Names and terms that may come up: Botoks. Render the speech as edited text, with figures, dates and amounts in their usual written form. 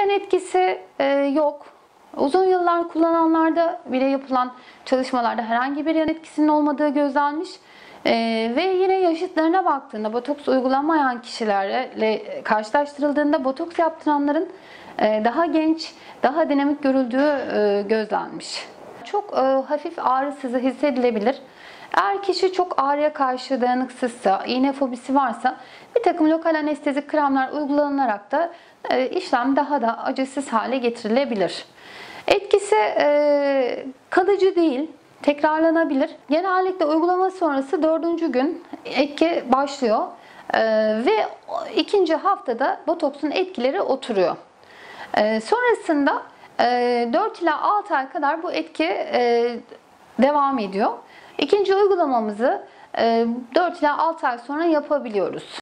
Yan etkisi yok. Uzun yıllar kullananlarda bile yapılan çalışmalarda herhangi bir yan etkisinin olmadığı gözlenmiş. Ve yine yaşıtlarına baktığında botoks uygulanmayan kişilerle karşılaştırıldığında botoks yaptıranların daha genç, daha dinamik görüldüğü gözlenmiş. Çok hafif ağrısızı hissedilebilir. Eğer kişi çok ağrıya karşı dayanıksızsa, iğne fobisi varsa bir takım lokal anestezik kremler uygulanarak da işlem daha da acısız hale getirilebilir. Etkisi kalıcı değil, tekrarlanabilir. Genellikle uygulama sonrası 4. gün etki başlıyor ve 2. haftada botoksun etkileri oturuyor. Sonrasında 4 ila 6 ay kadar bu etki devam ediyor. İkinci uygulamamızı 4 ila 6 ay sonra yapabiliyoruz.